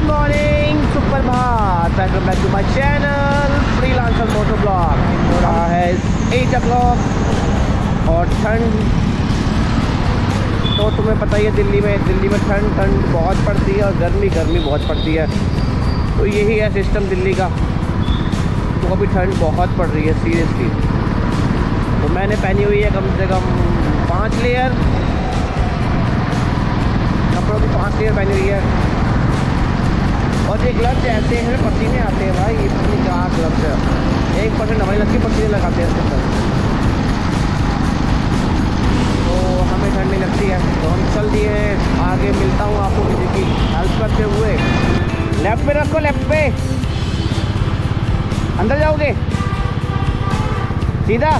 Good morning supermart, welcome back to my channel freelancer motoblog. हो रहा है 8 o'clock और ठंड तो तुम्हें पता ही है, दिल्ली में ठंड बहुत पड़ती है और गर्मी बहुत पड़ती है। तो यही है सिस्टम दिल्ली का। तो अभी ठंड बहुत पड़ रही है सीरियसली। तो मैंने पहनी हुई है कम से कम 5 लेयर कपड़ों की, 5 लेयर पहनी हुई है। और ये ग्लव्स ऐसे हैं, पसीने आते हैं भाई, ये पसीने क्या ग्लव्स है। 1% हमारी लग के पसीने लगाते हैं इसके अंदर, तो हमें ठंड नहीं लगती है। तो हम चल दिए हैं आगे, मिलता हूँ आपको किसी की हेल्प करते हुए। लेफ्ट पे रखो, लेफ्ट पे, अंदर जाओगे सीधा।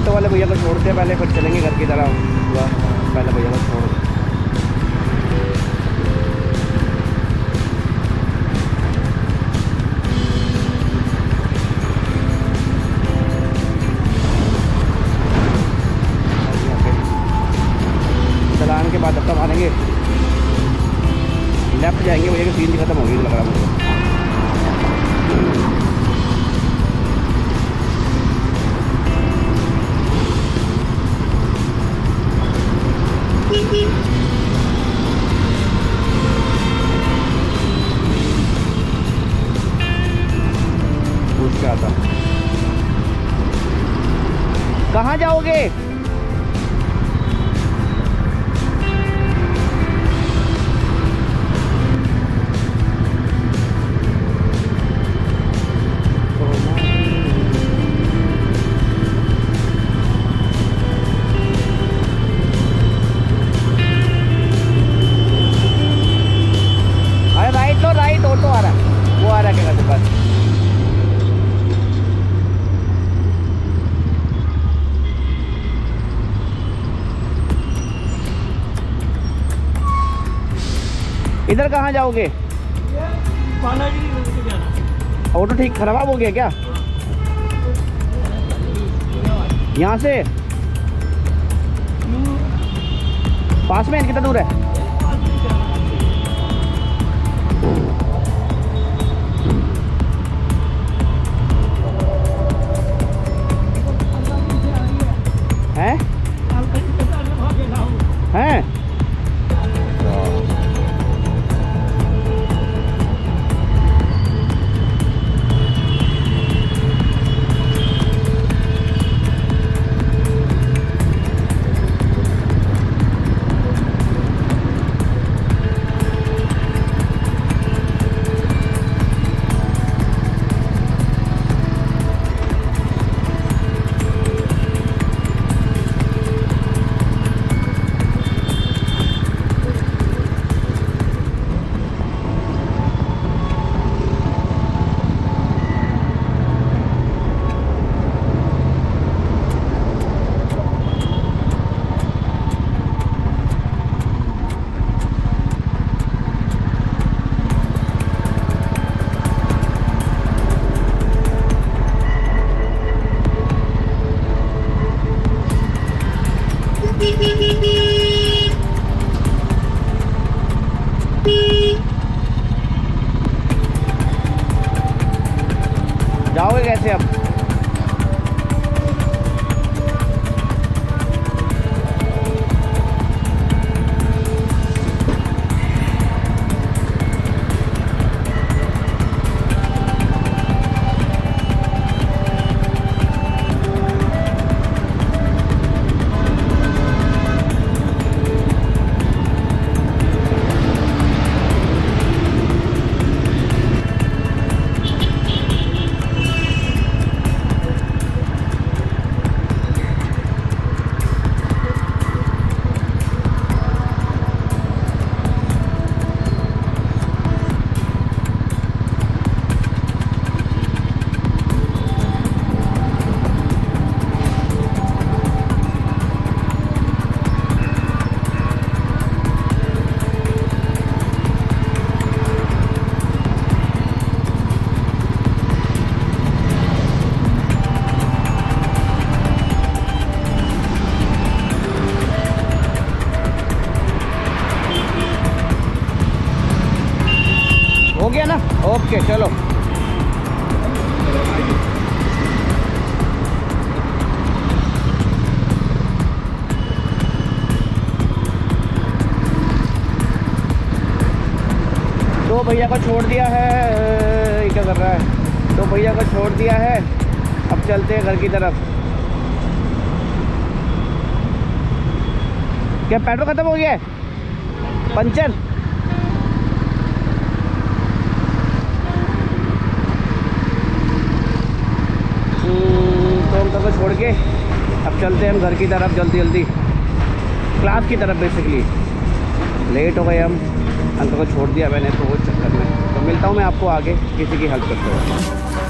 ऑटो वाले भैया को छोड़ते हैं पहले, फिर चलेंगे घर की तरफ। पहले भैया को छोड़ो। चलान के बाद अब तक मारेंगे, लेफ्ट जाएंगे, भैया की सीन खत्म होगी लग रहा मुझे। कहाँ जाओगे? अरे राइट लो, राइट, ऑटो आ रहा है, वो आ रहा है क्या कहते हैं। इधर कहाँ जाओगे? ऑटो ठीक खराब हो गया क्या? यहाँ से पास में कितना दूर है? हैं? जाओगे कैसे अब? ओके चलो तो भैया को छोड़ दिया है, क्या कर रहा है, तो भैया को छोड़ दिया है, अब चलते हैं घर की तरफ। क्या पेट्रोल खत्म हो गया है? पंचर तो हम सबको छोड़ के अब चलते हैं हम घर की तरफ जल्दी जल्दी, क्लास की तरफ बेसिकली। लेट हो गए हम, अंकल को छोड़ दिया मैंने तो वो चक्कर में। तो मिलता हूँ मैं आपको आगे किसी की हेल्प करते हुए।